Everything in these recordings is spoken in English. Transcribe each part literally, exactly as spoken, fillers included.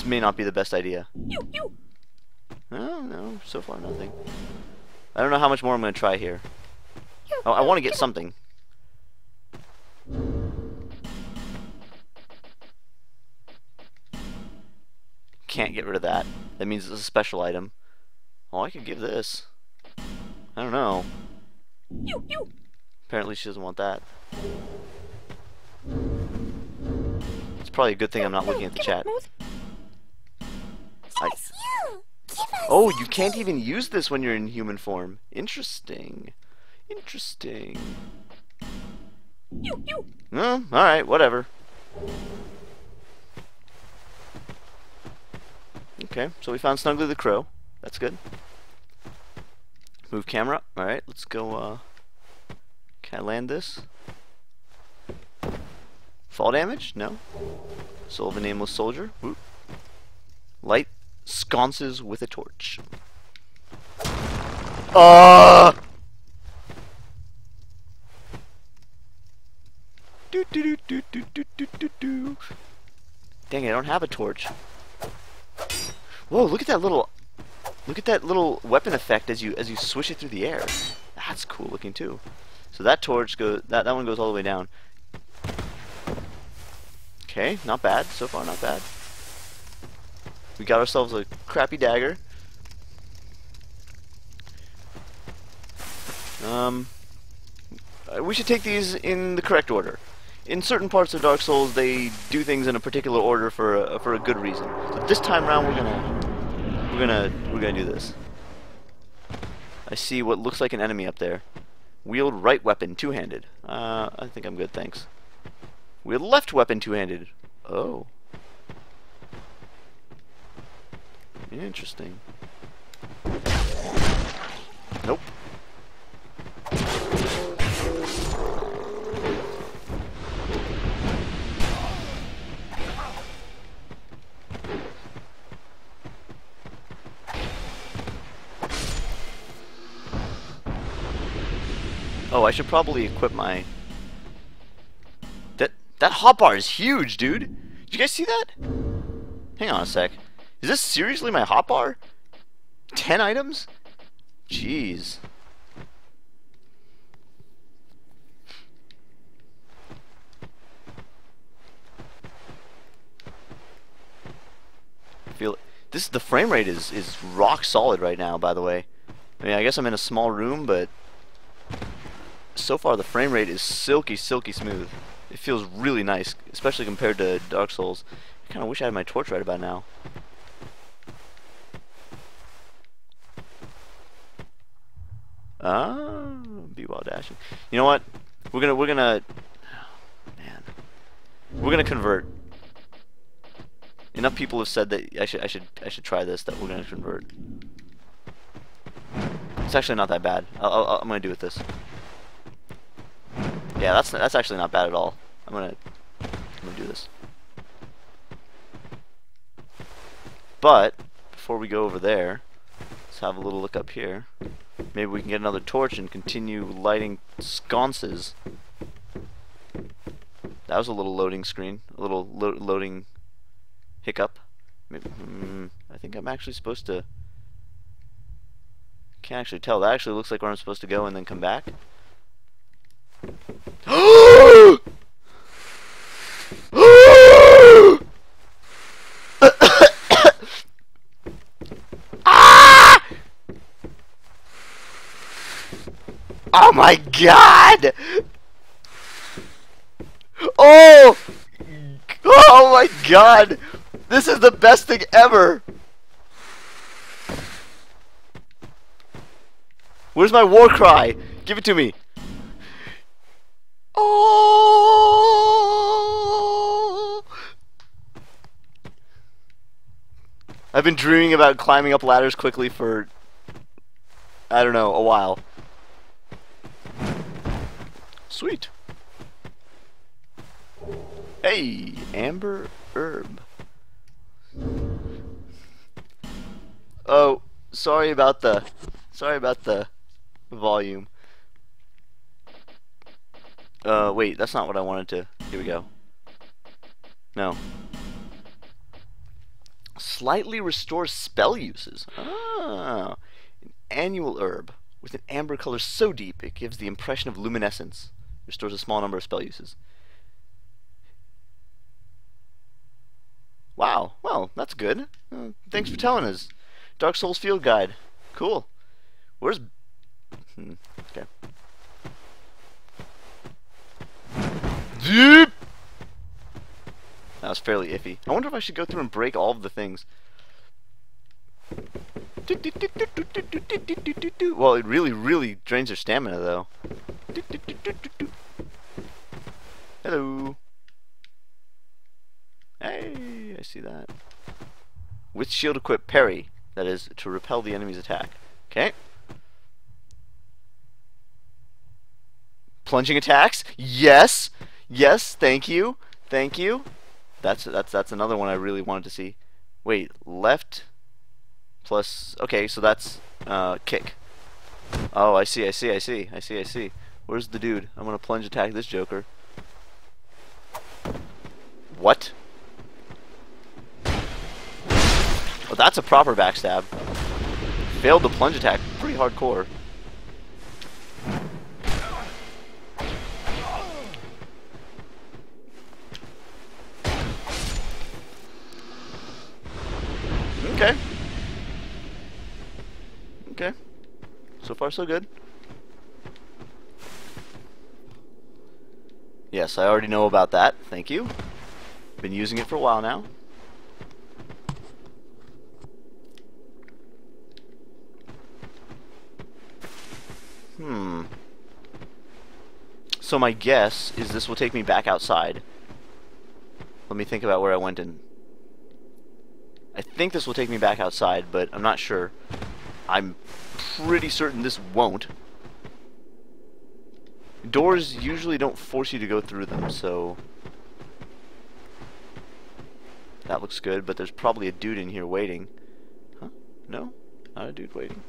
This may not be the best idea. You, you. No, no, so far nothing. I don't know how much more I'm going to try here. You, oh, I want to get you. something. Can't get rid of that. That means it's a special item. Oh, I could give this. I don't know. You, you. Apparently she doesn't want that. It's probably a good thing I'm not looking at the chat. I... Oh, you can't even use this when you're in human form. Interesting. Interesting. Oh, alright, whatever. Okay, so we found Snuggly the Crow. That's good. Move camera. Alright, let's go, uh... can I land this? Fall damage? No. Soul of a Nameless Soldier. Whoop. Light sconces with a torch. Uh do do do do do do do do. Dang, I don't have a torch. Whoa, look at that little look at that little weapon effect as you as you swish it through the air. That's cool looking too. So that torch goes, that, that one goes all the way down. Okay, not bad. So far, not bad. We got ourselves a crappy dagger. Um, we should take these in the correct order. In certain parts of Dark Souls, they do things in a particular order for a, for a good reason. So this time around, we're gonna we're gonna we're gonna do this. I see what looks like an enemy up there. Wield right weapon two-handed. Uh, I think I'm good, thanks. Wield left weapon two-handed. Oh. Interesting. Nope. Oh, I should probably equip my... That that hotbar is huge, dude! Did you guys see that? Hang on a sec. Is this seriously my hotbar? Ten items? Jeez. I feel this the frame rate is, is rock solid right now, by the way. I mean, I guess I'm in a small room, but so far the frame rate is silky, silky smooth. It feels really nice, especially compared to Dark Souls. I kinda wish I had my torch right about now. Ah, be while dashing. You know what? We're gonna we're gonna oh, man. We're gonna convert. Enough people have said that I should I should I should try this, that we're gonna convert. It's actually not that bad. I'll, I'll, I'm gonna do with this. Yeah, that's that's actually not bad at all. I'm gonna I'm gonna do this. But before we go over there, let's have a little look up here. Maybe we can get another torch and continue lighting sconces. That was a little loading screen, a little lo loading hiccup. Maybe, hmm, I think I'm actually supposed to. Can't actually tell. That actually looks like where I'm supposed to go and then come back. Ah! Oh my God! Oh! Oh my God! This is the best thing ever! Where's my war cry? Give it to me! I've been dreaming about climbing up ladders quickly for, I don't know, a while. Sweet. Hey, Amber Herb. Oh, sorry about the, sorry about the volume. Uh, wait, that's not what I wanted to. Here we go. No. slightly restores spell uses. Ah, an annual herb with an amber color so deep it gives the impression of luminescence. Restores a small number of spell uses. Wow, well, that's good. Uh, thanks for telling us. Dark Souls Field Guide. Cool. Where's... Hmm, okay. That was fairly iffy. I wonder if I should go through and break all of the things. Well, it really, really drains their stamina, though. Hello. Hey, I see that. With shield equipped, parry. That is, to repel the enemy's attack. Okay. Plunging attacks? Yes! Yes, thank you. Thank you. That's that's that's another one I really wanted to see. Wait, left plus okay, so that's uh kick. Oh, I see, I see, I see, I see, I see. Where's the dude? I'm gonna plunge attack this joker. What? Well, that's a proper backstab. Failed the plunge attack pretty hardcore. Okay. Okay. So far, so good. Yes, I already know about that. Thank you. Been using it for a while now. Hmm. So my guess is this will take me back outside. Let me think about where I went in. I think this will take me back outside, but I'm not sure. I'm pretty certain this won't. Doors usually don't force you to go through them, so... That looks good, but there's probably a dude in here waiting. Huh? No? Not a dude waiting.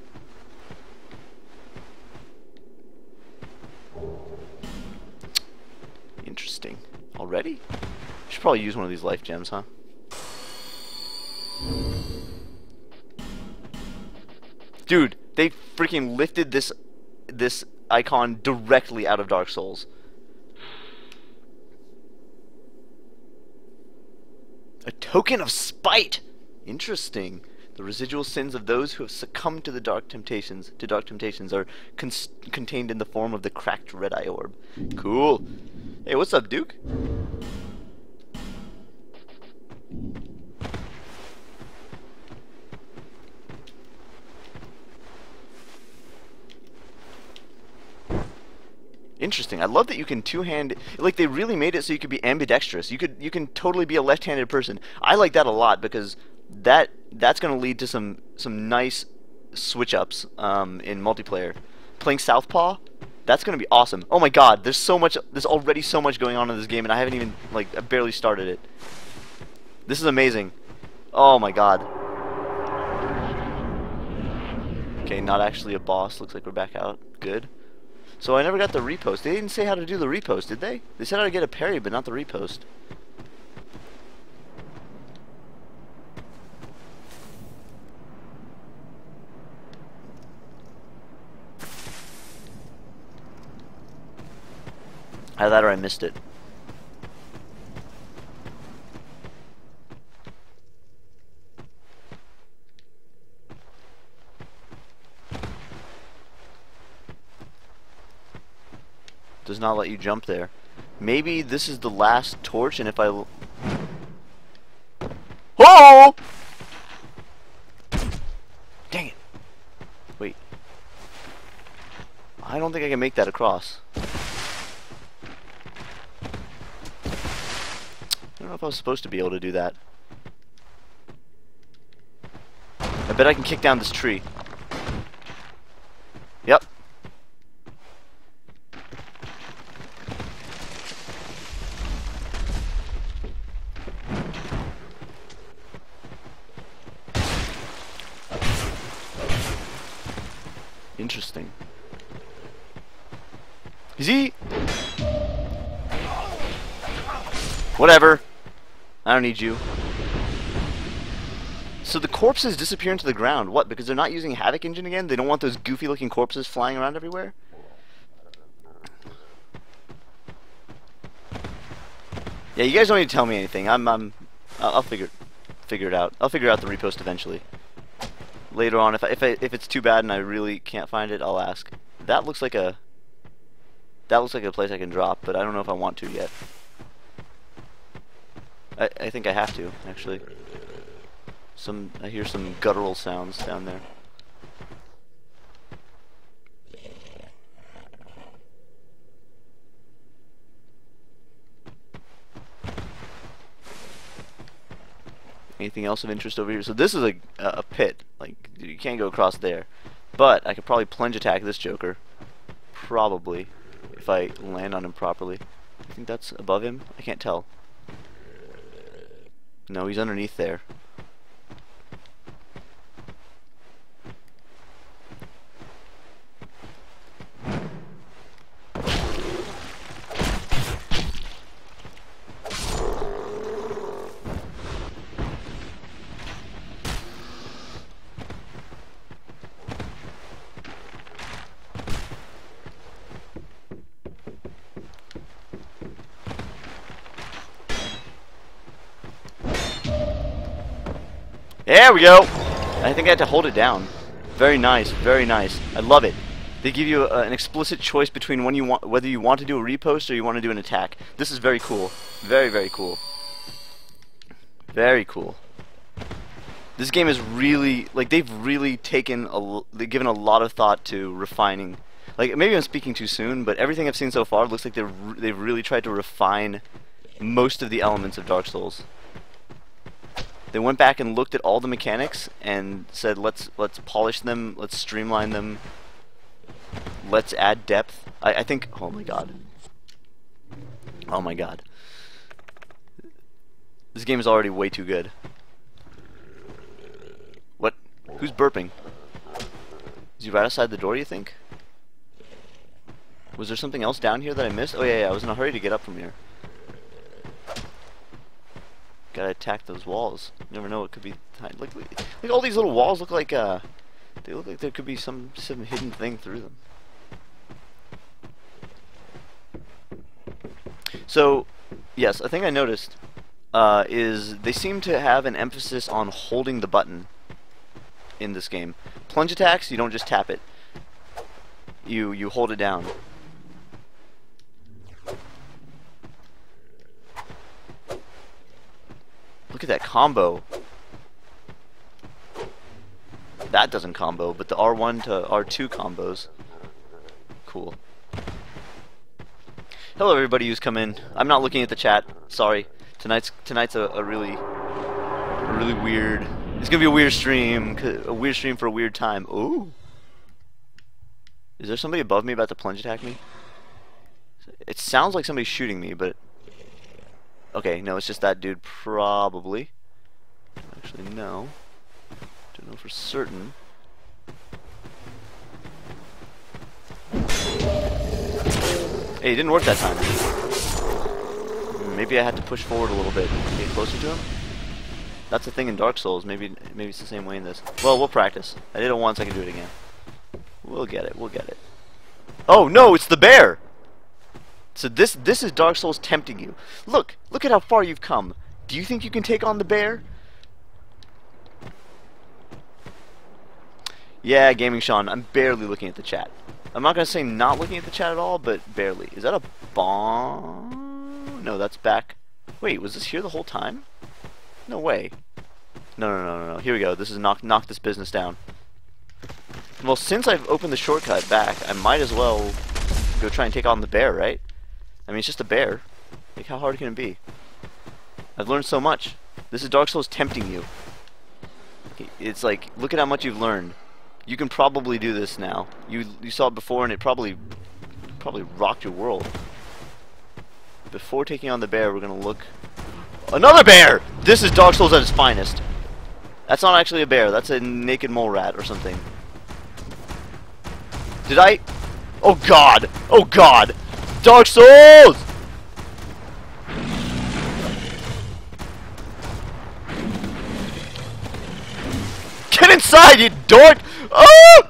Interesting. Already? Should probably use one of these life gems, huh? Dude, they freaking lifted this this icon directly out of Dark Souls. A token of spite. Interesting. The residual sins of those who have succumbed to the dark temptations to dark temptations are con contained in the form of the cracked red eye orb. Cool. Hey, what's up, Duke? Interesting. I love that you can two-hand. Like, they really made it so you could be ambidextrous. You could you can totally be a left-handed person. I like that a lot because that that's going to lead to some some nice switch-ups um, in multiplayer. Playing Southpaw, that's going to be awesome. Oh my God! There's so much. There's already so much going on in this game, and I haven't even like I barely started it. This is amazing. Oh my God. Okay, not actually a boss. Looks like we're back out. Good. So I never got the repost. They didn't say how to do the repost, did they? They said how to get a parry, but not the repost. Either that or I missed it. Does not let you jump there. Maybe this is the last torch, and if I l oh! Dang it. Wait. I don't think I can make that across. I don't know if I was supposed to be able to do that. I bet I can kick down this tree. Yep. Interesting. Is he? Whatever. I don't need you. So the corpses disappear into the ground. What? Because they're not using Havoc Engine again? They don't want those goofy-looking corpses flying around everywhere? Yeah, you guys don't need to tell me anything. I'm, I'm, I'll figure, figure it out. I'll figure out the repost eventually. Later on, if I, if I, if it's too bad and I really can't find it, I'll ask. That looks like a, that looks like a place I can drop, but I don't know if I want to yet. I, I think I have to actually. Some, I hear some guttural sounds down there. Anything else of interest over here? So this is a, a pit. Like, you can't go across there. But I could probably plunge attack this Joker. Probably. If I land on him properly. I think that's above him. I can't tell. No, he's underneath there. There we go! I think I had to hold it down. Very nice, very nice. I love it. They give you a, an explicit choice between when you want, whether you want to do a repost or you want to do an attack. This is very cool. Very, very cool. Very cool. This game is really, like, they've really taken, a, they've given a lot of thought to refining. Like, maybe I'm speaking too soon, but everything I've seen so far looks like they've they've really tried to refine most of the elements of Dark Souls. They went back and looked at all the mechanics and said, let's let's polish them, let's streamline them, let's add depth. I, I think, oh my god. Oh my god. This game is already way too good. What? Who's burping? Is he right outside the door, you think? Was there something else down here that I missed? Oh yeah, yeah, I was in a hurry to get up from here. Gotta attack those walls. You never know what could be. Like, like all these little walls look like uh, they look like there could be some some hidden thing through them. So, yes, a thing I noticed uh, is they seem to have an emphasis on holding the button in this game. Plunge attacks, you don't just tap it. You you hold it down. Look at that combo. That doesn't combo, but the R one to R two combos. Cool. Hello everybody who's come in. I'm not looking at the chat. Sorry. Tonight's tonight's a, a really a really weird. It's going to be a weird stream, a weird stream for a weird time. Ooh. Is there somebody above me about to plunge attack me? It sounds like somebody's shooting me, but okay, no, it's just that dude, probably. Actually, no. Don't know for certain. Hey, it didn't work that time. Maybe I had to push forward a little bit and get closer to him? That's the thing in Dark Souls. Maybe, maybe it's the same way in this. Well, we'll practice. I did it once, I can do it again. We'll get it, we'll get it. Oh, no, it's the bear! So this this is Dark Souls tempting you. Look, look at how far you've come. Do you think you can take on the bear? Yeah, Gaming Sean, I'm barely looking at the chat. I'm not going to say not looking at the chat at all, but barely. Is that a bomb? No, that's back. Wait, was this here the whole time? No way. No, no, no, no, no. Here we go. This is knock, knock this business down. Well, since I've opened the shortcut back, I might as well go try and take on the bear, right? I mean, it's just a bear. Like, how hard can it be? I've learned so much. This is Dark Souls tempting you. It's like, look at how much you've learned. You can probably do this now. You you saw it before, and it probably probably rocked your world. Before taking on the bear, we're gonna look another bear. This is Dark Souls at its finest. That's not actually a bear. That's a naked mole rat or something. Did I? Oh God! Oh God! Dark Souls! inside, you dork! Oh!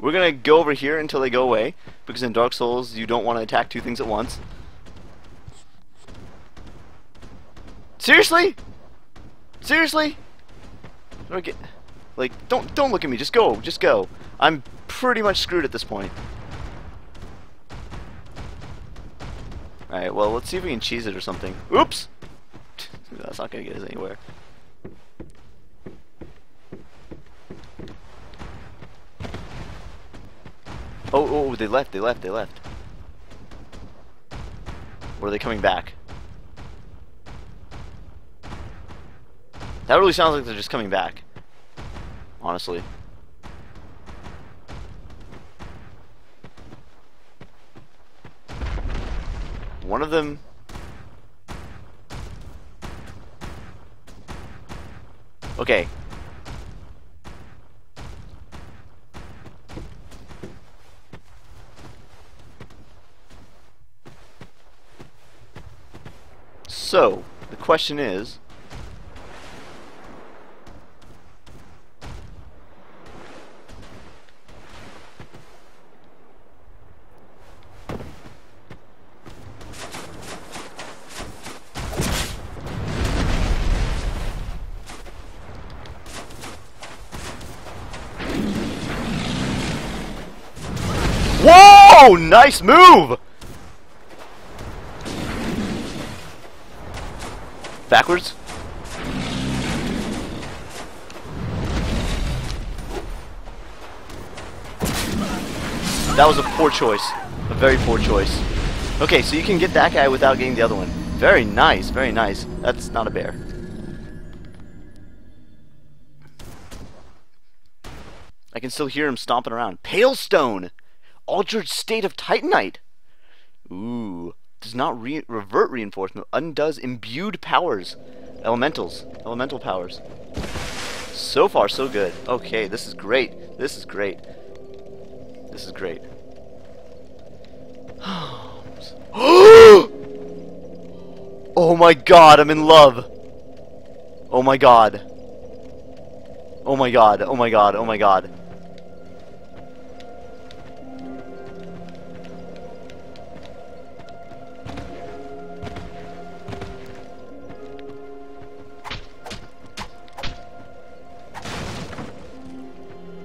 We're gonna go over here until they go away, because in Dark Souls you don't want to attack two things at once. Seriously? Seriously? I don't get, like, don't don't look at me. Just go. Just go. I'm pretty much screwed at this point. All right. Well, let's see if we can cheese it or something. Oops. That's not gonna get us anywhere. Oh, oh, they left, they left, they left. Or are they coming back? That really sounds like they're just coming back. Honestly. One of them... Okay. So, the question is, whoa, nice move! Backwards? That was a poor choice. A very poor choice. Okay, so you can get that guy without getting the other one. Very nice, very nice. That's not a bear. I can still hear him stomping around. Pale stone! Altered state of Titanite! Ooh. Does not re revert reinforcement, undoes imbued powers. Elementals. Elemental powers. So far, so good. Okay, this is great. This is great. This is great. Oh my god, I'm in love. Oh my god. Oh my god, oh my god, oh my god.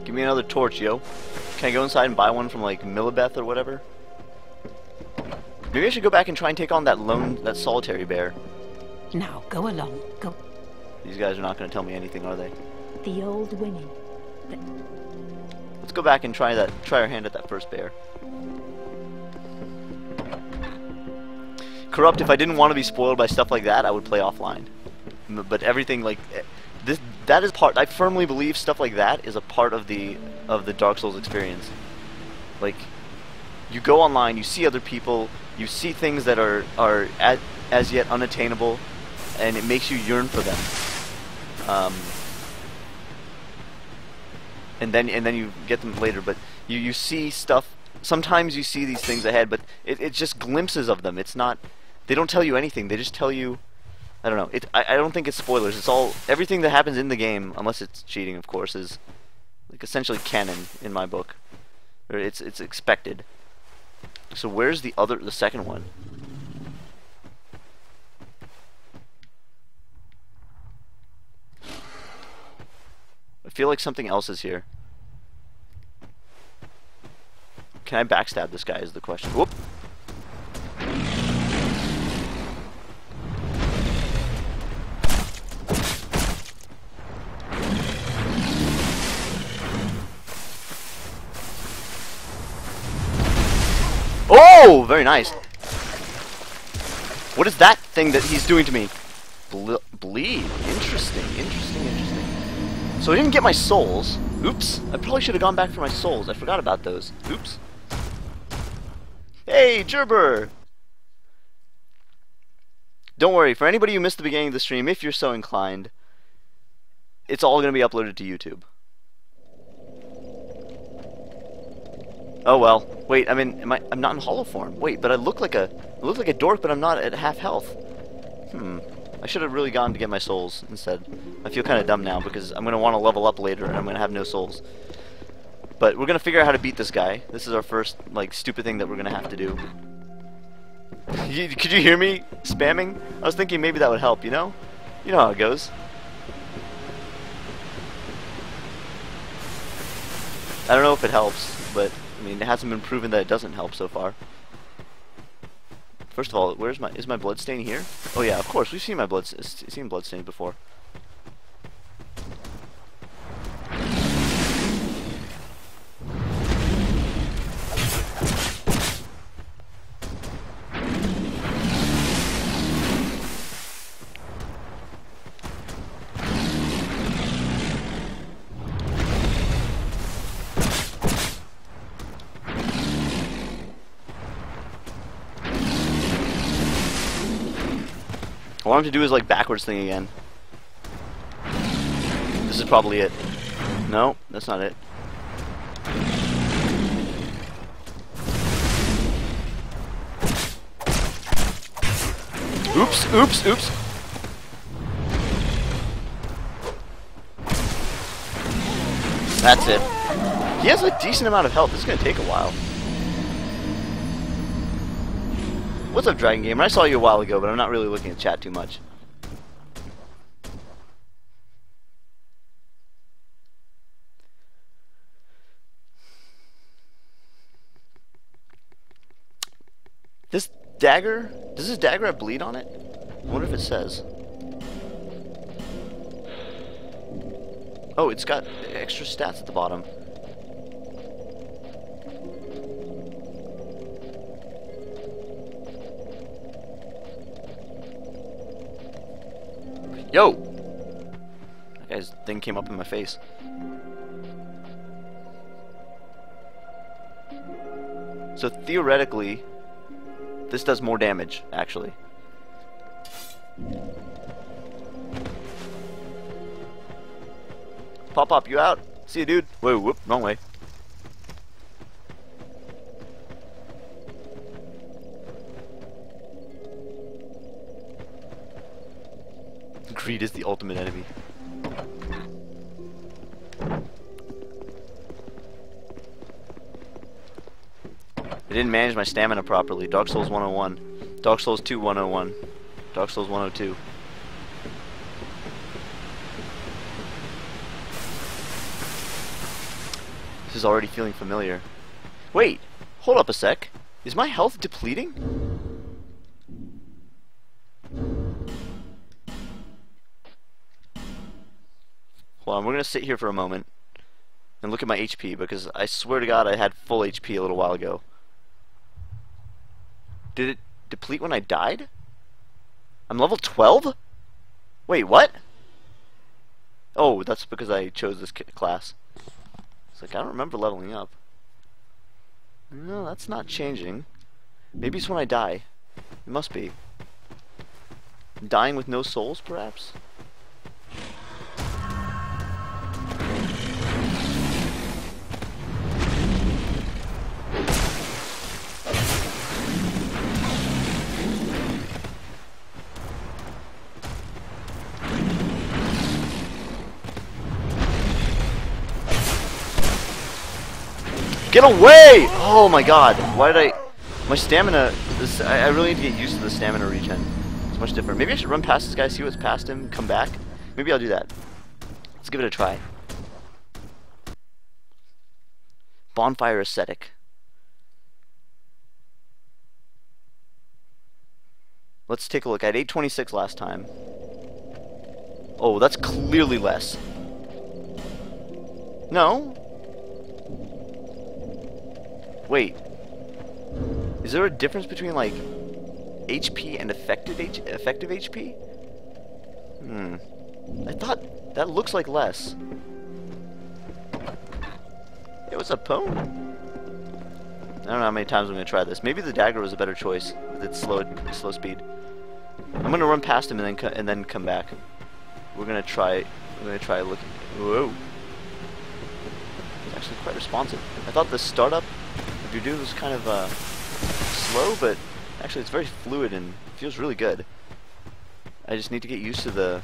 Give me another torch, yo. Can I go inside and buy one from, like, Milibeth or whatever? Maybe I should go back and try and take on that lone, that solitary bear. Now, go along. Go. These guys are not going to tell me anything, are they? The old women. The Let's go back and try that. Try our hand at that first bear. Corrupt. If I didn't want to be spoiled by stuff like that, I would play offline. But everything like. This, that is part, I firmly believe stuff like that is a part of the of the Dark Souls experience. Like, you go online, you see other people, you see things that are, are at, as yet unattainable, and it makes you yearn for them. Um, and then and then you get them later, but you, you see stuff, sometimes you see these things ahead, but it, it's just glimpses of them. It's not, they don't tell you anything, they just tell you, I don't know. It, I, I don't think it's spoilers. It's all... Everything that happens in the game, unless it's cheating, of course, is like essentially canon in my book. Or it's it's expected. So where's the other... the second one? I feel like something else is here. Can I backstab this guy is the question. Whoop! Oh, very nice. What is that thing that he's doing to me? Ble bleed. Interesting, interesting, interesting. So I didn't get my souls. Oops. I probably should have gone back for my souls. I forgot about those. Oops. Hey, Gerber! Don't worry. For anybody who missed the beginning of the stream, if you're so inclined, it's all going to be uploaded to YouTube. Oh well. Wait, I mean, am I, I'm not in hollow form. Wait, but I look like a, I look like a dork, but I'm not at half health. Hmm. I should have really gone to get my souls instead. I feel kind of dumb now because I'm going to want to level up later and I'm going to have no souls. But we're going to figure out how to beat this guy. This is our first, like, stupid thing that we're going to have to do. You, could you hear me spamming? I was thinking maybe that would help, you know? You know how it goes. I don't know if it helps, but, I mean, it hasn't been proven that it doesn't help so far. First of all, where's my, is my blood stain here? Oh yeah, of course, we've seen my blood, seen blood stain before. What I want him to do is like backwards thing again. This is probably it. No, that's not it. Oops, oops, oops. That's it. He has a decent amount of health. This is going to take a while. What's up, Dragon Gamer? I saw you a while ago, but I'm not really looking at chat too much. This dagger, does this dagger have bleed on it? I wonder if it says. Oh, it's got extra stats at the bottom. Yo! That guy's thing came up in my face. So theoretically, this does more damage, actually. Pop Pop, you out? See you, dude. Whoa, whoop, wrong way. Greed is the ultimate enemy. I didn't manage my stamina properly. Dark Souls one oh one. Dark Souls two one oh one. Dark Souls one oh two. This is already feeling familiar. Wait! Hold up a sec. Is my health depleting? Hold on, we're going to sit here for a moment and look at my H P, because I swear to God I had full H P a little while ago. Did it deplete when I died? I'm level twelve? Wait, what? Oh, that's because I chose this class. It's like, I don't remember leveling up. No, that's not changing. Maybe it's when I die. It must be. Dying with no souls, perhaps? Get away! Oh my God! Why did I? My stamina. This I, I really need to get used to the stamina regen. It's much different. Maybe I should run past this guy, see what's past him, come back. Maybe I'll do that. Let's give it a try. Bonfire ascetic. Let's take a look. I had eight twenty-six last time. Oh, that's clearly less. No. Wait, is there a difference between like H P and effective H effective H P? Hmm. I thought that looks like less. It was a pwn. I don't know how many times I'm gonna try this. Maybe the dagger was a better choice with its slow slow speed. I'm gonna run past him and then and then come back. We're gonna try. We're gonna try looking. Whoa. It's actually quite responsive. I thought the startup. you do is kind of uh, slow, but actually it's very fluid and feels really good. I just need to get used to the...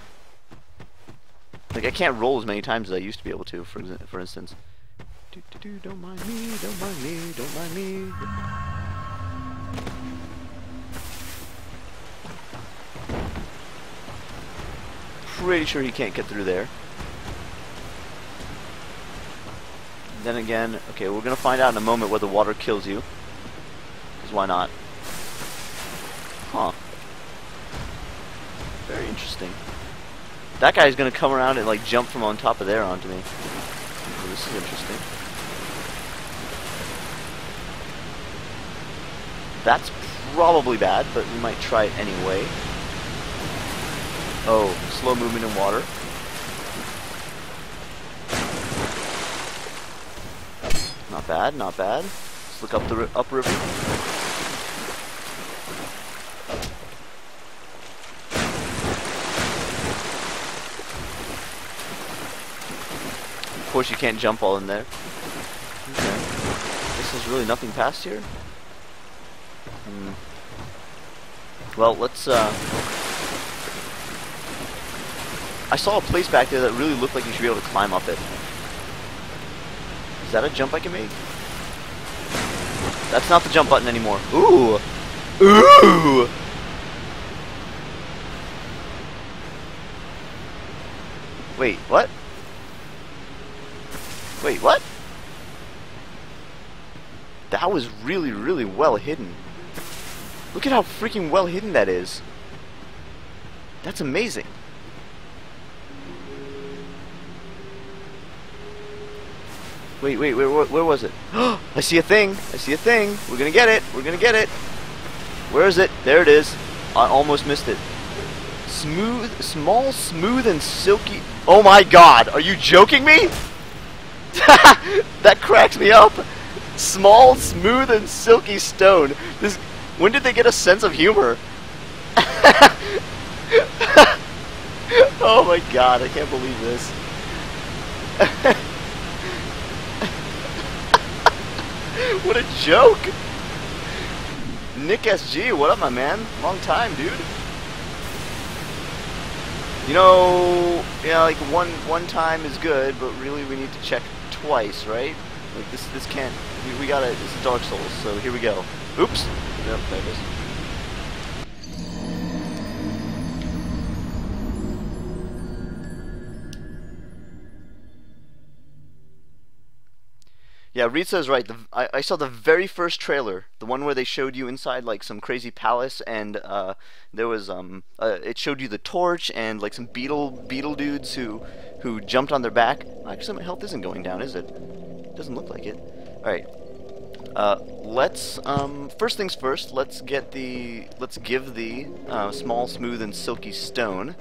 Like, I can't roll as many times as I used to be able to, for, for instance. Do, do, do, don't mind me, don't mind me, don't mind me. Pretty sure he can't get through there. Then again, okay, we're gonna find out in a moment whether water kills you. Because why not? Huh. Very interesting. That guy's gonna come around and like jump from on top of there onto me. Oh, this is interesting. That's probably bad, but we might try it anyway. Oh, slow movement in water. Not bad, not bad. Let's look up the ri upriver. Of course, you can't jump all in there. Okay. This is really nothing past here. Hmm. Well, let's. Uh, I saw a place back there that really looked like you should be able to climb up it. Is that a jump I can make? That's not the jump button anymore. Ooh! Ooh! Wait, what? Wait, what? That was really, really well hidden. Look at how freaking well hidden that is. That's amazing. Wait, wait, wait, where, where was it? I see a thing. I see a thing. We're gonna get it. We're gonna get it. Where is it? There it is. I almost missed it. Smooth, small, smooth, and silky. Oh my God! Are you joking me? That cracks me up. Small, smooth, and silky stone. This. When did they get a sense of humor? Oh my God! I can't believe this. What a joke! Nick S G, what up, my man? Long time, dude. You know, yeah, like one one time is good, but really we need to check twice, right? Like this, this can't. We, we gotta. This is Dark Souls, so here we go. Oops. Nope, there it is. Yeah, Reed says right. The, I, I saw the very first trailer, the one where they showed you inside like some crazy palace, and uh, there was um, uh, it showed you the torch and like some beetle beetle dudes who who jumped on their back. Actually, my health isn't going down, is it? Doesn't look like it. All right, uh, let's um, first things first. Let's get the let's give the uh, small, smooth, and silky stone.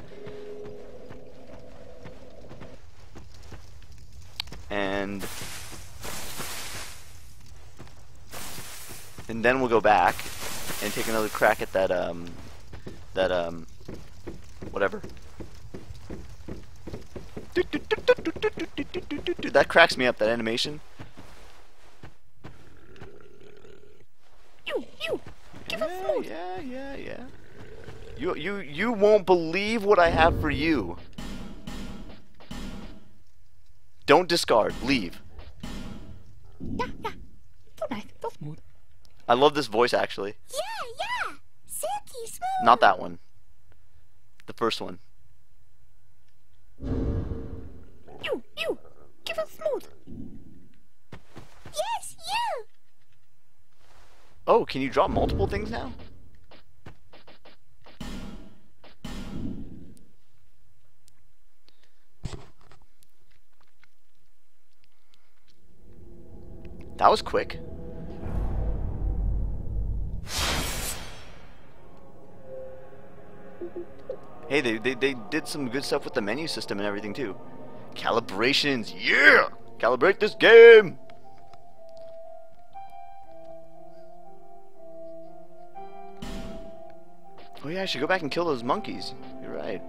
And. And then we'll go back and take another crack at that, um, that, um, whatever. That cracks me up, that animation. You, you, give us food. Yeah, yeah, yeah. You, you, you won't believe what I have for you. Don't discard, leave. Yeah, yeah. So nice, so smooth. I love this voice, actually. Yeah, yeah. Silky smooth. Not that one. The first one. You, you. Give us smooth. Yes, you. Oh, can you drop multiple things now? That was quick. Hey, they, they, they did some good stuff with the menu system and everything, too. Calibrations, yeah! Calibrate this game! Oh yeah, I should go back and kill those monkeys. You're right.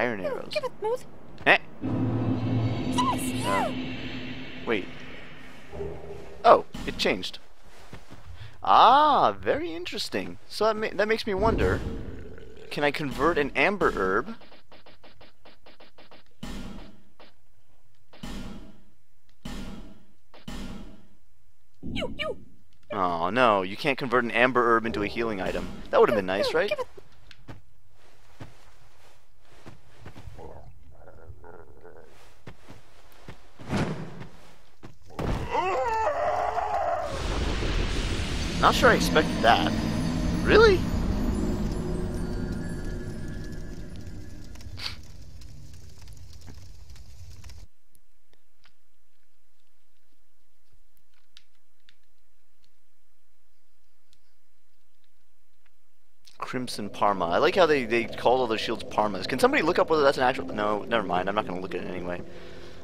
iron arrows. Give it, move. Eh? Yes. Uh, wait. Oh, it changed. Ah, very interesting. So that, ma that makes me wonder, can I convert an amber herb you, you. Oh no, you can't convert an amber herb into a healing item. That would have been nice, right? Not sure I expected that. Really? Crimson Parma. I like how they, they call all their shields Parmas. Can somebody look up whether that's an actual... No, never mind. I'm not going to look at it anyway.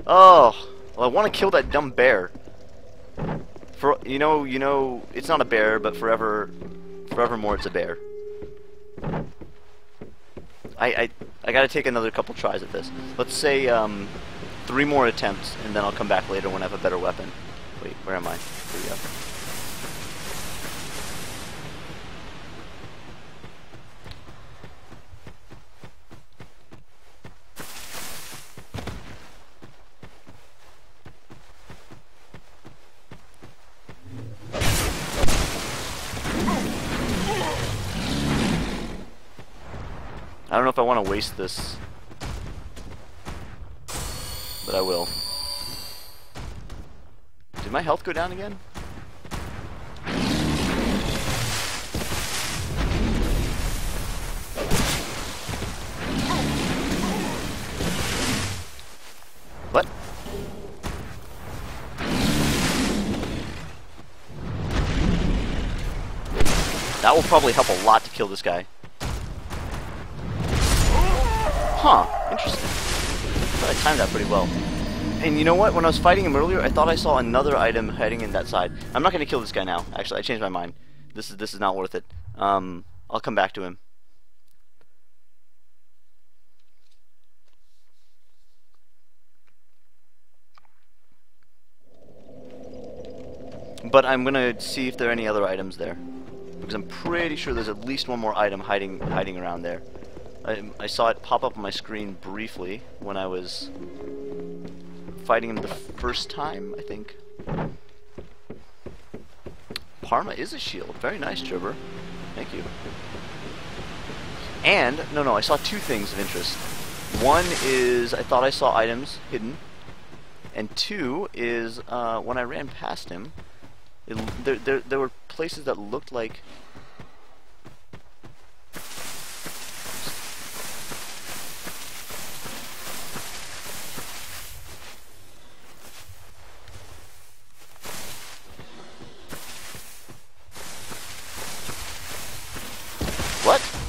Oh, well, I want to kill that dumb bear. For, you know, you know, it's not a bear, but forever, forevermore, it's a bear. I, I, I gotta take another couple tries at this. Let's say, um, three more attempts, and then I'll come back later when I have a better weapon. Wait, where am I? Here we go. I don't know if I want to waste this, but I will. Did my health go down again? What? That will probably help a lot to kill this guy. Huh, interesting. I thought I timed that pretty well. And you know what? When I was fighting him earlier, I thought I saw another item heading in that side. I'm not going to kill this guy now. Actually, I changed my mind. This is this is not worth it. Um, I'll come back to him. But I'm going to see if there are any other items there, because I'm pretty sure there's at least one more item hiding hiding around there. I, I saw it pop up on my screen briefly when I was fighting him the first time, I think. Parma is a shield. Very nice, Gerber. Thank you. And, no, no, I saw two things of interest. One is I thought I saw items hidden. And two is uh, when I ran past him, it, there, there, there were places that looked like...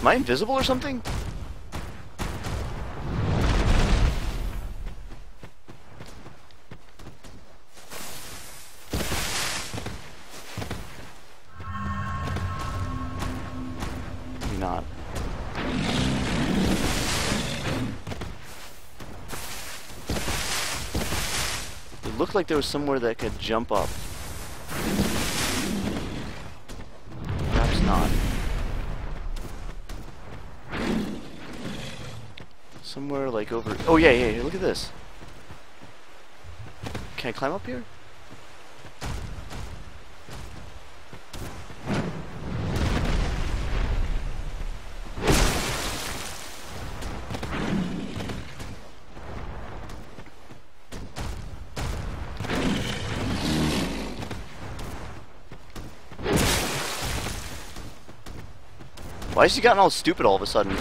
Am I invisible or something? Maybe not. It looked like there was somewhere that I could jump up. Perhaps not. Somewhere like over... Oh yeah, yeah, yeah, look at this. Can I climb up here? Why has he gotten all stupid all of a sudden?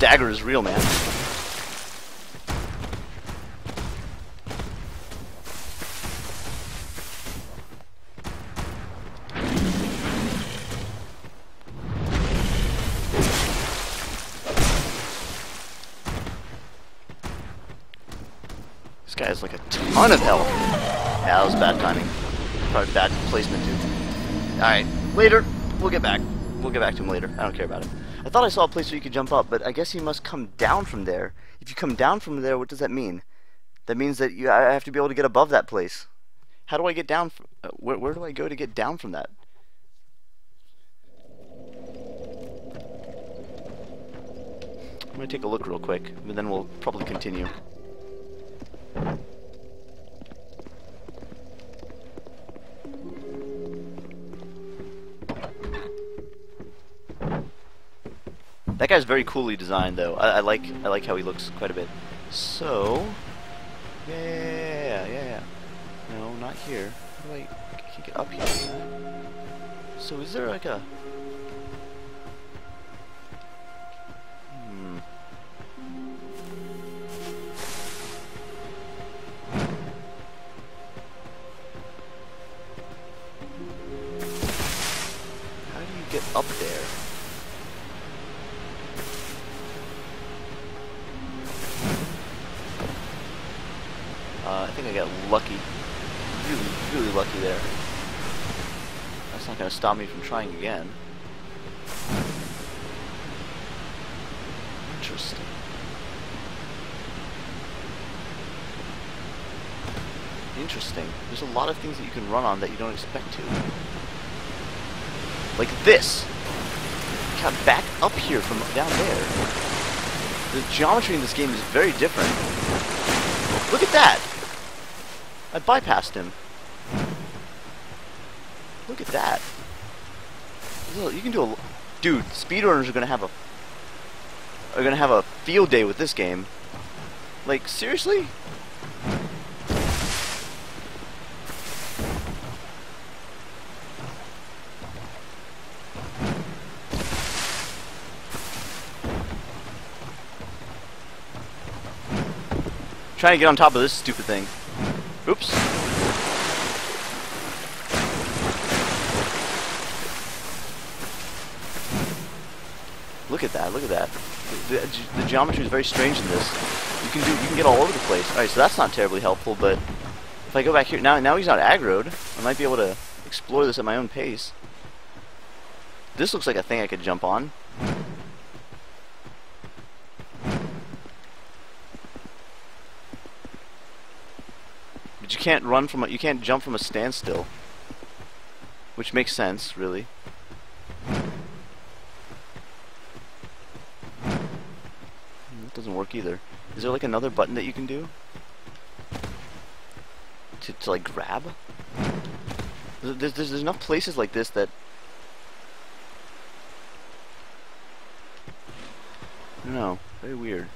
Dagger is real, man. This guy has like a ton of health. Yeah, that was bad timing. Probably bad placement, too. Alright, later. We'll get back. We'll get back to him later. I don't care about it. I thought I saw a place where you could jump up, but I guess he must come down from there. If you come down from there, what does that mean? That means that you, I have to be able to get above that place. How do I get down? From, uh, where, where do I go to get down from that? I'm going to take a look real quick, but then we'll probably continue. That guy's very coolly designed, though. I, I like I like how he looks quite a bit. So, yeah, yeah, yeah. No, not here. Wait, I can't get up here. So, is there like a? Hmm. How do you get up there? Uh, I think I got lucky, really, really lucky there. That's not going to stop me from trying again. Interesting. Interesting. There's a lot of things that you can run on that you don't expect to. Like this! I got back up here from down there. The geometry in this game is very different. Look at that! I bypassed him. Look at that. You can do a, dude. Speedrunners are gonna have a are gonna have a field day with this game. Like seriously? Trying to get on top of this stupid thing. Oops. Look at that, look at that. The, the, the geometry is very strange in this. You can do, you can get all over the place. Alright, so that's not terribly helpful, but if I go back here, now, now he's not aggroed. I might be able to explore this at my own pace. This looks like a thing I could jump on. You can't run from a, you can't jump from a standstill, which makes sense, really. That doesn't work either. Is there like another button that you can do to, to like grab? There's, there's there's enough places like this that I don't know. Very weird.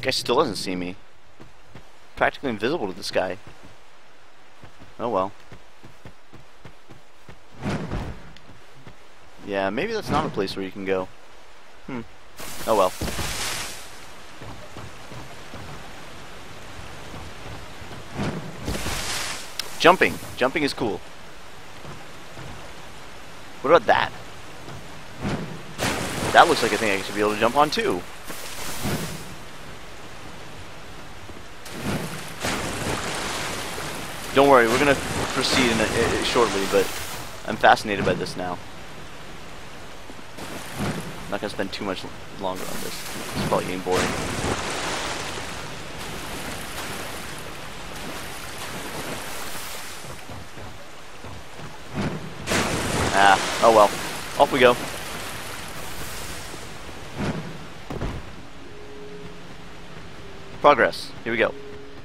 Guy still doesn't see me. Practically invisible to this guy. Oh well. Yeah, maybe that's not a place where you can go. Hmm. Oh well. Jumping. Jumping is cool. What about that? That looks like a thing I should be able to jump on too. Don't worry, we're gonna proceed in a, uh, shortly, but I'm fascinated by this now. I'm not gonna spend too much longer on this. It's probably getting boring. Ah, oh well. Off we go. Progress. Here we go.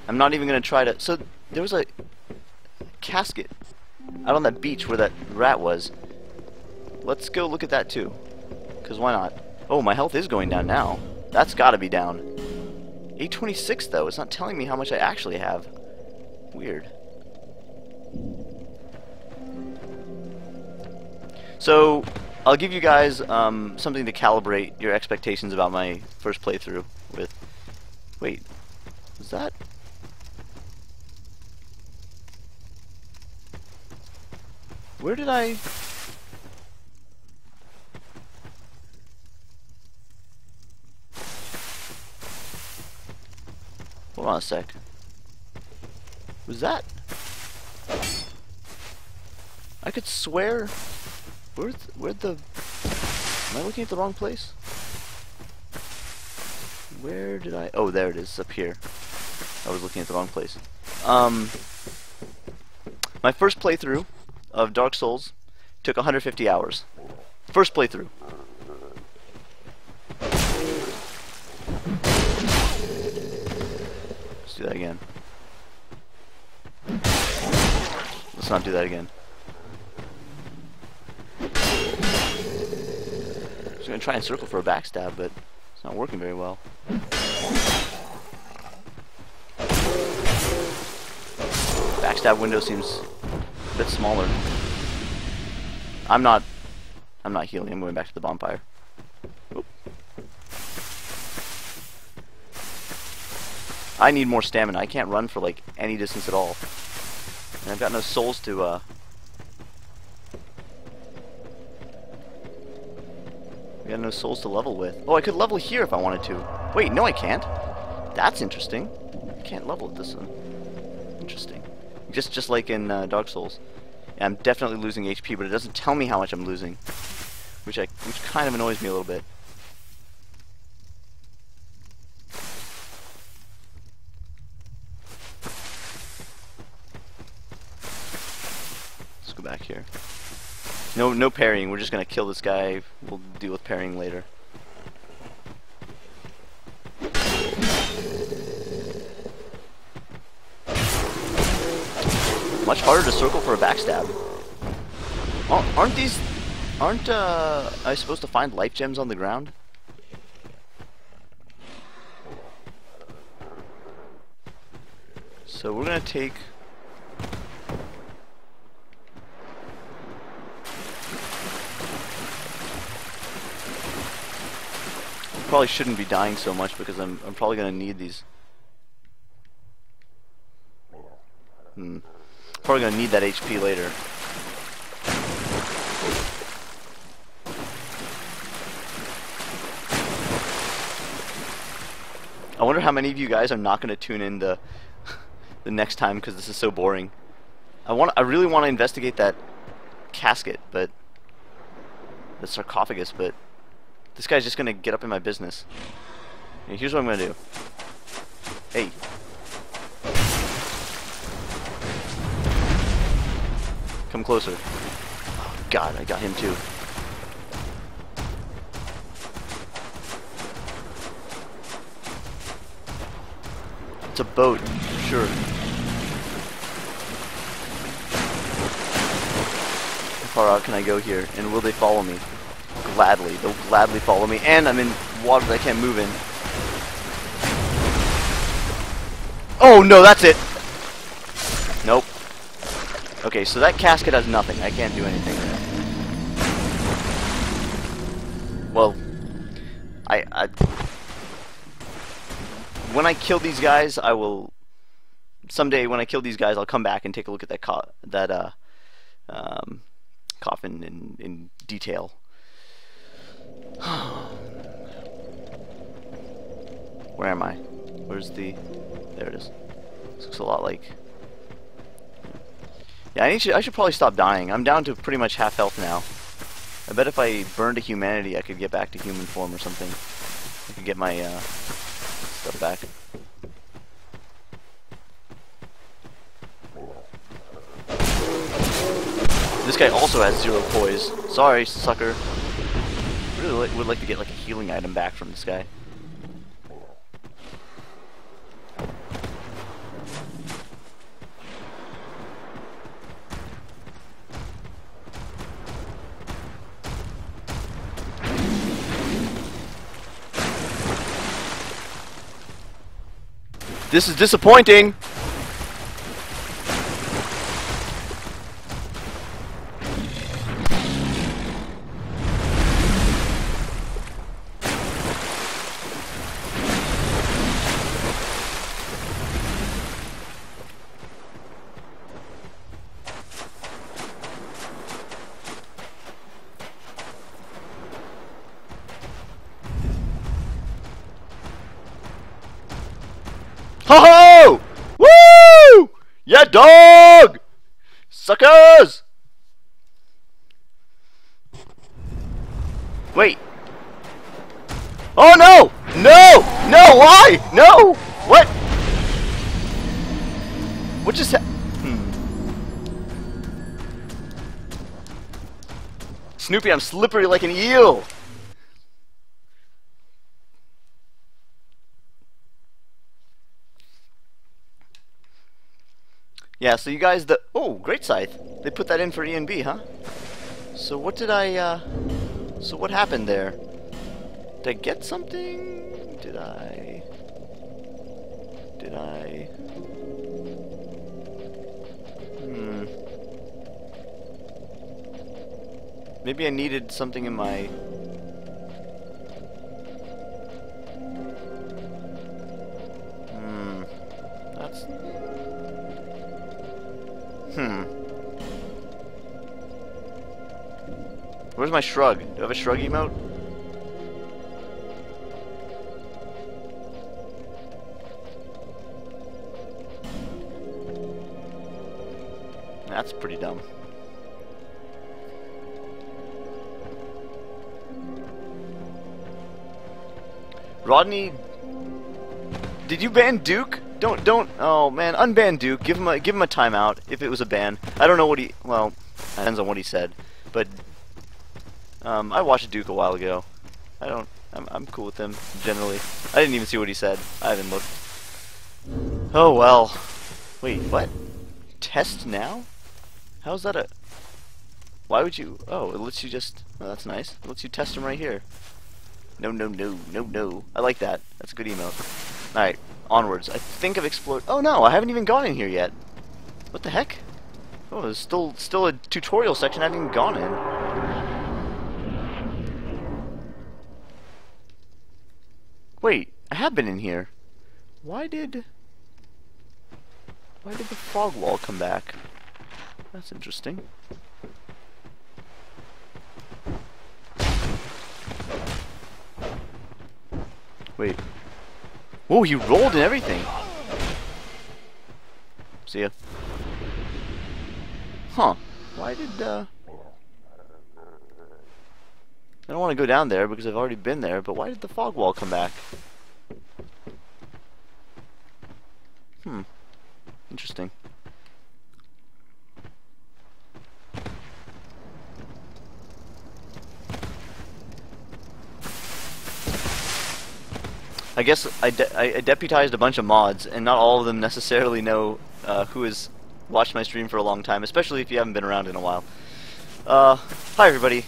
I'm not even gonna try to. So there was a casket out on that beach where that rat was. Let's go look at that too, because why not? Oh, my health is going down now. That's gotta be down. eight twenty-six though, it's not telling me how much I actually have. Weird. So I'll give you guys um, something to calibrate your expectations about my first playthrough with. Wait, was that? Where did I... Hold Hold on a sec. Was that? I could swear. Where'd, where'd the... Am I looking at the wrong place? Where did I... Oh, there it is. It's up here. I was looking at the wrong place. Um, my first playthrough of Dark Souls took one hundred fifty hours. First playthrough. Let's do that again. Let's not do that again. I was going to try and circle for a backstab, but it's not working very well. Backstab window seems a bit smaller. I'm not... I'm not healing, I'm going back to the bonfire. Oop. I need more stamina. I can't run for like any distance at all. And I've got no souls to uh... I've got no souls to level with. Oh, I could level here if I wanted to. Wait, no I can't. That's interesting. I can't level with this one. Interesting. Just just like in uh, Dark Souls. Yeah, I'm definitely losing H P, but it doesn't tell me how much I'm losing. Which I which kind of annoys me a little bit. Let's go back here. No no parrying, we're just gonna kill this guy. We'll deal with parrying later. Much harder to circle for a backstab. Oh, aren't these... Aren't, uh... I supposed to find life gems on the ground? So we're gonna take... Probably shouldn't be dying so much because I'm, I'm probably gonna need these. Hmm. Probably gonna need that H P later. I wonder how many of you guys are not gonna tune in the the next time because this is so boring. I want, I really want to investigate that casket, but the sarcophagus. But this guy's just gonna get up in my business. And here's what I'm gonna do. Hey. Come closer. Oh god, I got him too. It's a boat, sure. How far out can I go here? And will they follow me? Gladly. They'll gladly follow me. And I'm in water that I can't move in. Oh no, that's it! Nope. Okay, so that casket has nothing. I can't do anything. Well, I, I... When I kill these guys, I will... Someday, when I kill these guys, I'll come back and take a look at that co that uh, um, coffin in, in detail. Where am I? Where's the... There it is. This looks a lot like... Yeah, I, need to, I should probably stop dying. I'm down to pretty much half health now. I bet if I burned to humanity, I could get back to human form or something. I could get my uh, stuff back. This guy also has zero poise. Sorry, sucker. I really would like to get like a healing item back from this guy. This is disappointing! Ha ha! dog! Suckers! Wait. Oh no! No! No! Why? No! What? What just happened? Hmm. Snoopy, I'm slippery like an eel! Yeah, so you guys, the oh, Great Scythe. They put that in for E N B, huh? So what did I, uh... So what happened there? Did I get something? Did I... Did I... Hmm... Maybe I needed something in my... Hmm... That's... Hmm. Where's my shrug? Do I have a shrug emote? That's pretty dumb. Rodney, did you ban Duke? Don't, don't, oh man, unban Duke, give him a, give him a timeout, if it was a ban. I don't know what he, well, depends on what he said, but, um, I watched Duke a while ago. I don't, I'm, I'm cool with him, generally. I didn't even see what he said, I haven't looked. Oh well. Wait, what? Test now? How's that a, why would you, oh, it lets you just, oh, that's nice, it lets you test him right here. No, no, no, no, no, I like that, that's a good emote. Alright. Onwards. I think I've explored. Oh no, I haven't even gone in here yet. What the heck? Oh, there's still still a tutorial section I haven't even gone in. Wait, I have been in here. Why did Why did the fog wall come back? That's interesting. Wait. Whoa, he rolled and everything. See ya. Huh. Why did, uh... I don't want to go down there because I've already been there, but why did the fog wall come back? Hmm. Interesting. I guess I, de I deputized a bunch of mods, and not all of them necessarily know uh, who has watched my stream for a long time, especially if you haven't been around in a while. Uh, hi everybody.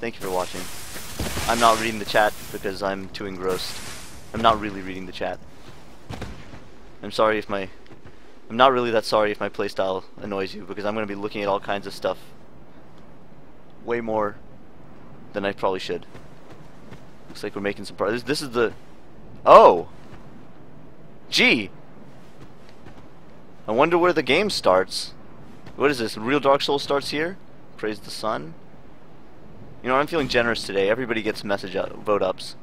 Thank you for watching. I'm not reading the chat because I'm too engrossed. I'm not really reading the chat. I'm sorry if my... I'm not really that sorry if my playstyle annoys you, because I'm going to be looking at all kinds of stuff way more than I probably should. Looks like we're making some progress. This, this is the... Oh! Gee! I wonder where the game starts. What is this? Real Dark Souls starts here? Praise the sun. You know, I'm feeling generous today. Everybody gets message out, vote ups.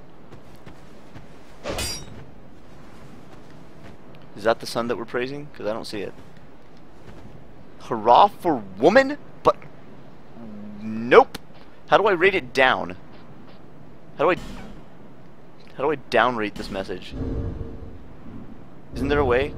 Is that the sun that we're praising? Because I don't see it. Hurrah for woman? But... Nope! How do I rate it down? How do I... How do I downrate this message? Isn't there a way?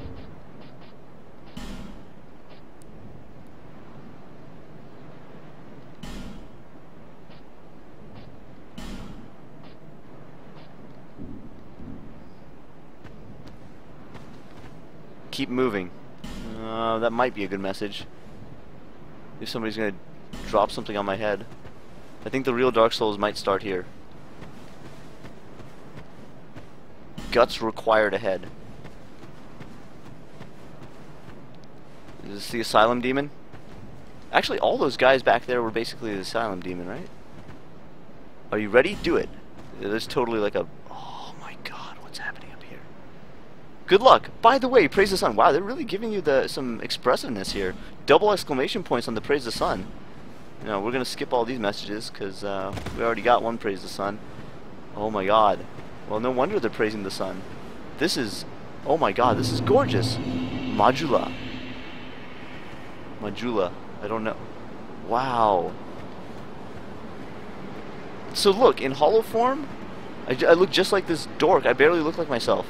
Keep moving. Uh, that might be a good message. If somebody's gonna drop something on my head. I think the real Dark Souls might start here. Guts required ahead. Is this the Asylum Demon? Actually, all those guys back there were basically the Asylum Demon, right? Are you ready? Do it. There's totally like a... Oh my god, what's happening up here? Good luck. By the way, Praise the Sun. Wow, they're really giving you the some expressiveness here. Double exclamation points on the Praise the Sun. You know, we're going to skip all these messages because uh, we already got one Praise the Sun. Oh my god. Well, no wonder they're praising the sun. This is... Oh my god, this is gorgeous. Majula. Majula. I don't know. Wow. So look, in hollow form, I, I look just like this dork. I barely look like myself.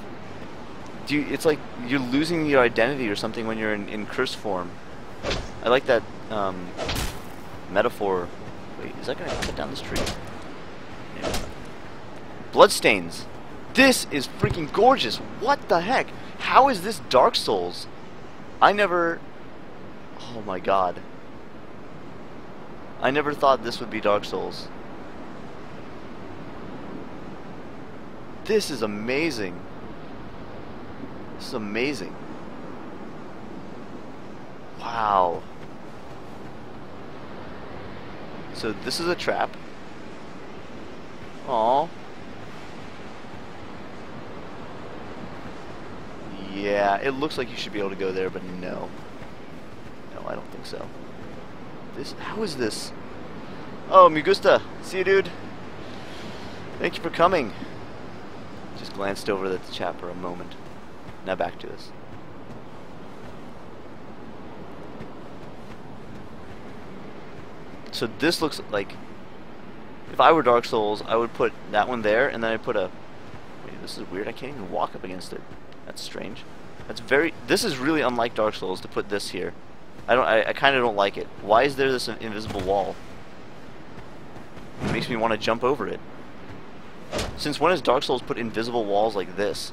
Do you, it's like you're losing your identity or something when you're in, in cursed form. I like that um, metaphor. Wait, is that going to cut down this tree? Yeah. Bloodstains. This is freaking gorgeous. What the heck? How is this Dark Souls? I never... Oh my god. I never thought this would be Dark Souls. This is amazing. This is amazing. Wow. So this is a trap. Aww. Yeah, it looks like you should be able to go there, but no. No, I don't think so. This, how is this? Oh, me gusta. See you, dude. Thank you for coming. Just glanced over at the chat for a moment. Now back to this. So this looks like... If I were Dark Souls, I would put that one there, and then I'd put a... Wait, this is weird. I can't even walk up against it. That's strange. That's very... This is really unlike Dark Souls to put this here. I don't... I, I kind of don't like it. Why is there this invisible wall? It makes me want to jump over it. Since when has Dark Souls put invisible walls like this?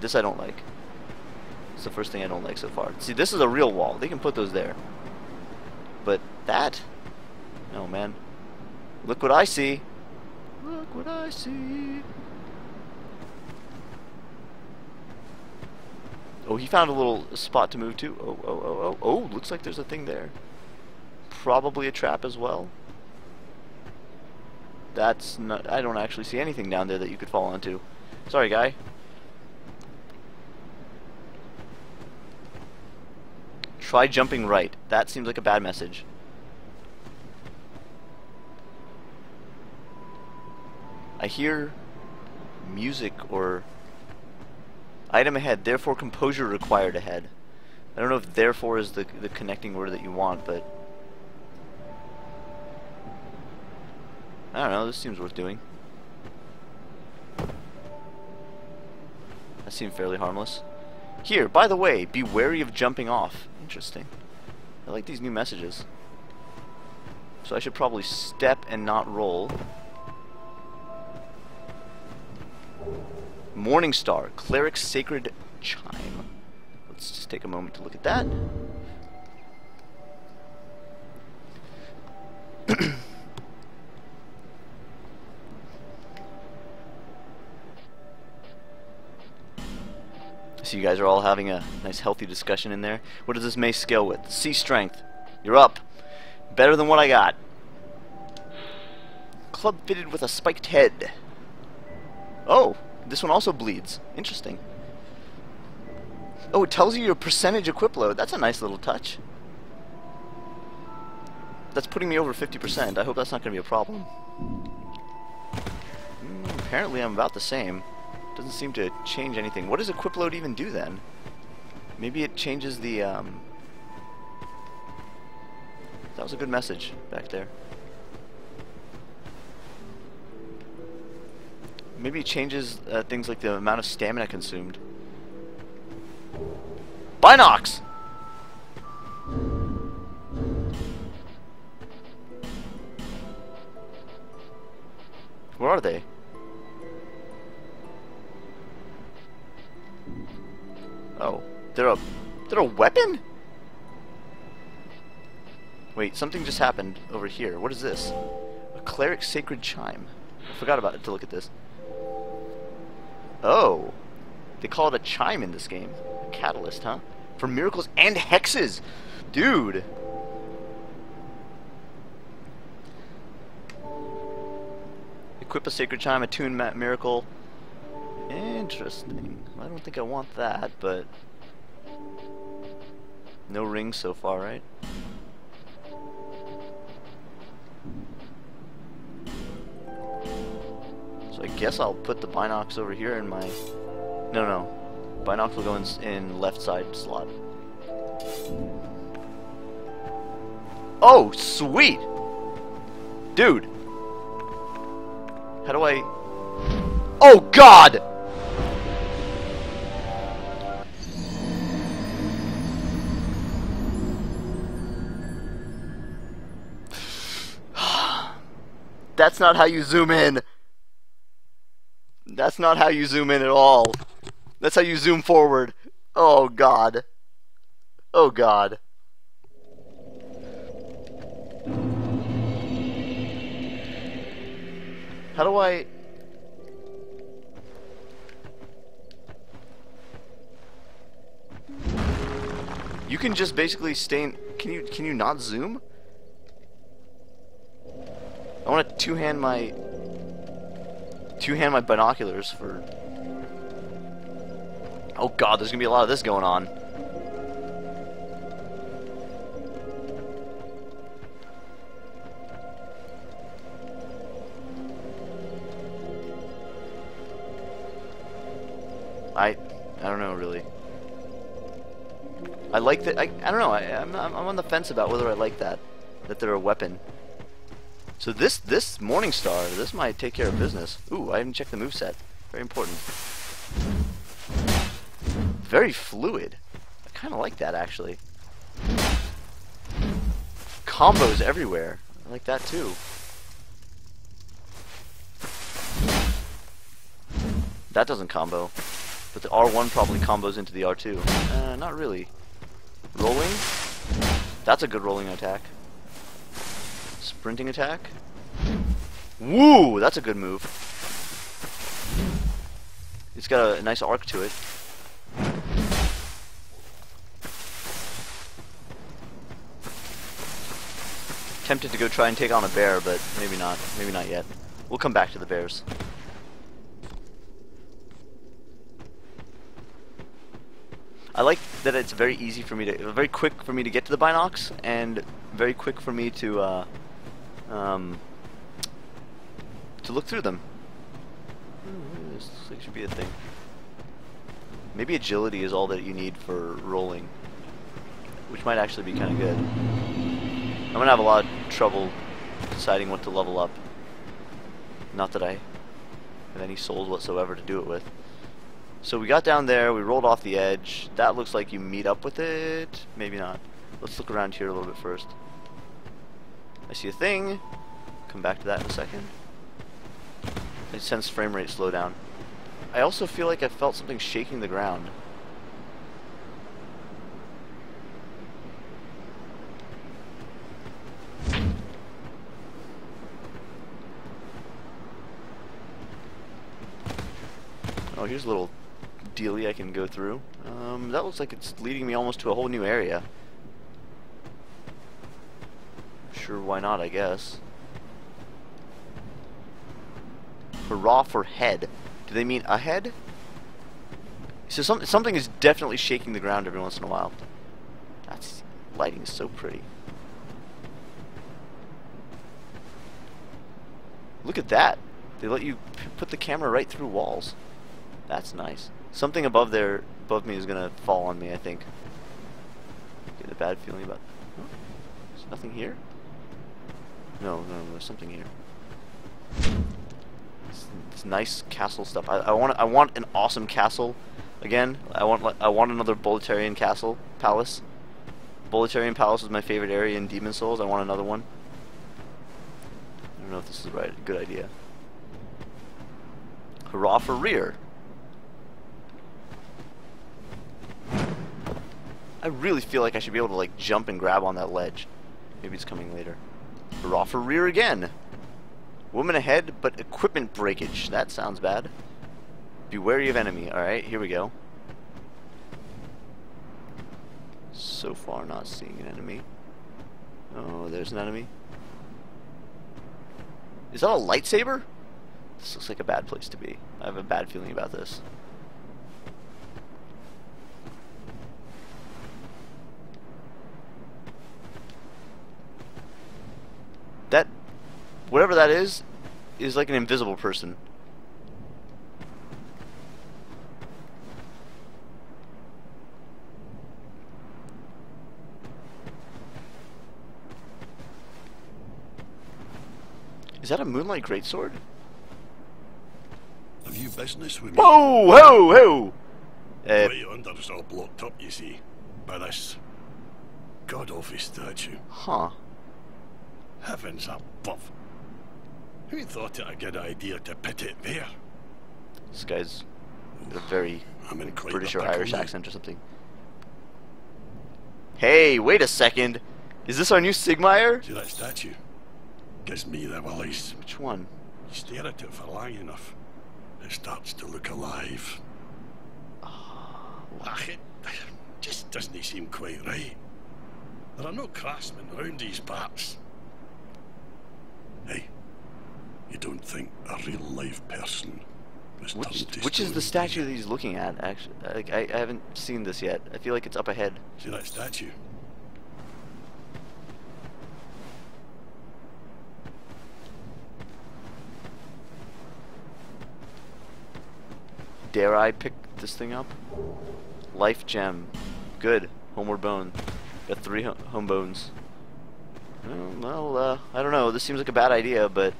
This I don't like. It's the first thing I don't like so far. See, this is a real wall. They can put those there. But that? No, man. Look what I see. Look what I see. Oh, he found a little spot to move to. Oh, oh, oh, oh. Oh, looks like there's a thing there. Probably a trap as well. That's not... I don't actually see anything down there that you could fall onto. Sorry, guy. Try jumping right. That seems like a bad message. I hear music or... Item ahead, therefore composure required ahead. I don't know if therefore is the, the connecting word that you want, but... I don't know, this seems worth doing. That seemed fairly harmless. Here, by the way, be wary of jumping off. Interesting. I like these new messages. So I should probably step and not roll. Morningstar, Cleric Sacred Chime. Let's just take a moment to look at that. So you guys are all having a nice healthy discussion in there. What does this mace scale with? C strength. You're up. Better than what I got. Club fitted with a spiked head. Oh! This one also bleeds. Interesting. Oh, it tells you your percentage equip load. That's a nice little touch. That's putting me over fifty percent. I hope that's not going to be a problem. Mm, apparently I'm about the same. Doesn't seem to change anything. What does equip load even do then? Maybe it changes the... Um... That was a good message back there. Maybe it changes uh, things like the amount of stamina consumed. Binox! Where are they? Oh, they're a... They're a weapon? Wait, something just happened over here. What is this? A Cleric Sacred Chime. I forgot about it to look at this. Oh, they call it a chime in this game. A catalyst, huh? For miracles and hexes! Dude! Equip a sacred chime, attune miracle. Interesting. I don't think I want that, but... No rings so far, right? I guess I'll put the Binocs over here in my... No, no. Binocs will go in, in left side slot. Oh, sweet! Dude! How do I... Oh, God! That's not how you zoom in. That's not how you zoom in at all. That's how you zoom forward. Oh, God. Oh, God. How do I... You can just basically stay in... Can you, can you not zoom? I want to two-hand my... Two-hand my binoculars for... Oh God, there's gonna be a lot of this going on. I... I don't know, really. I like that... I, I don't know, I, I'm, I'm on the fence about whether I like that. That they're a weapon. So this, this Morningstar, this might take care of business. Ooh, I haven't checked the moveset. Very important. Very fluid. I kind of like that, actually. Combos everywhere. I like that, too. That doesn't combo. But the R one probably combos into the R two. Uh, not really. Rolling? That's a good rolling attack. Sprinting attack. Woo! That's a good move. It's got a, a nice arc to it. Tempted to go try and take on a bear, but maybe not. Maybe not yet. We'll come back to the bears. I like that it's very easy for me to, very quick for me to get to the binocs, and very quick for me to, uh, um, to look through them. Ooh, this should be a thing. Maybe agility is all that you need for rolling, which might actually be kind of good. I'm gonna have a lot of trouble deciding what to level up. Not that I have any souls whatsoever to do it with. So we got down there, we rolled off the edge. That looks like you meet up with it. Maybe not. Let's look around here a little bit first. I see a thing. Come back to that in a second. I sense frame rate slow down. I also feel like I felt something shaking the ground. Oh, here's a little dealie I can go through. Um, that looks like it's leading me almost to a whole new area. Sure, why not, I guess. Hurrah for head. Do they mean a head? So some, something is definitely shaking the ground every once in a while. That's... lighting is so pretty. Look at that. They let you p put the camera right through walls. That's nice. Something above there, above me, is gonna fall on me, I think. Get a bad feeling about... Huh? There's nothing here? No, no, there's something here. It's, it's nice castle stuff. I, I want, I want an awesome castle. Again, I want, I want another Boletarian castle palace. Boletarian Palace is my favorite area in Demon Souls. I want another one. I don't know if this is a right, good idea. Hurrah for rear. I really feel like I should be able to like jump and grab on that ledge. Maybe it's coming later. Hurrah for rear again. Woman ahead, but equipment breakage. That sounds bad. Be wary of enemy. Alright, here we go. So far not seeing an enemy. Oh, there's an enemy. Is that a lightsaber? This looks like a bad place to be. I have a bad feeling about this. That, whatever that is, is like an invisible person. Is that a Moonlight Greatsword? Have you business with me? Whoa, whoa, whoa! Uh, Way under is all blocked up, you see, by this god-awful statue. Huh. Heavens above. Who thought it a good idea to pit it there? This guy's a very I'm British or Irish accent or something. Hey, wait a second. Is this our new Sigmire? See that statue? Gives me the willies. Which one? You stare at it for long enough, it starts to look alive. Oh, ach, it just doesn't seem quite right. There are no craftsmen round these parts. Hey, you don't think a real live person was which, turned to Which is the statue that he's looking at, actually? I, I haven't seen this yet. I feel like it's up ahead. See that statue? Dare I pick this thing up? Life gem. Good. Homeward bone. Got three ho home bones. Well, well uh, I don't know. This seems like a bad idea, but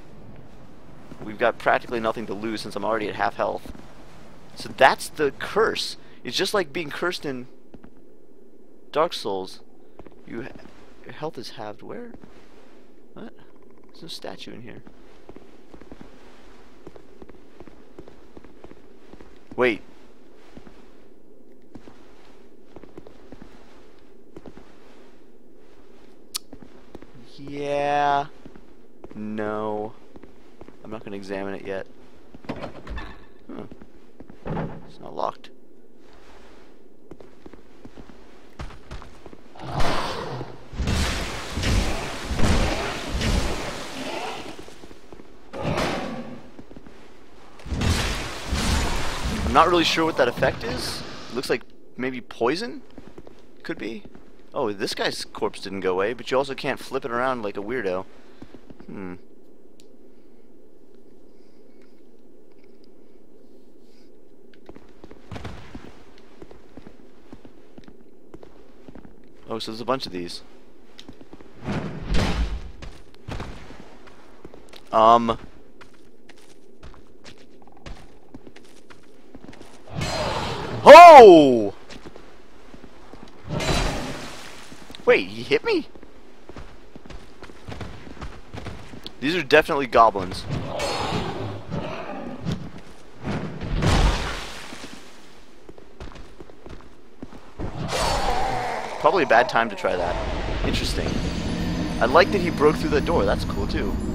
we've got practically nothing to lose since I'm already at half health. So that's the curse. It's just like being cursed in Dark Souls. You ha your health is halved. Where? What? There's no statue in here. Wait. Yeah. No. I'm not going to examine it yet. Huh. It's not locked. I'm not really sure what that effect is. Looks like maybe poison? Could be. Oh, this guy's corpse didn't go away, but you also can't flip it around like a weirdo. Hmm. Oh, so there's a bunch of these. Um... Oh! Wait, he hit me? These are definitely goblins. Probably a bad time to try that. Interesting. I like that he broke through the door. That's cool too.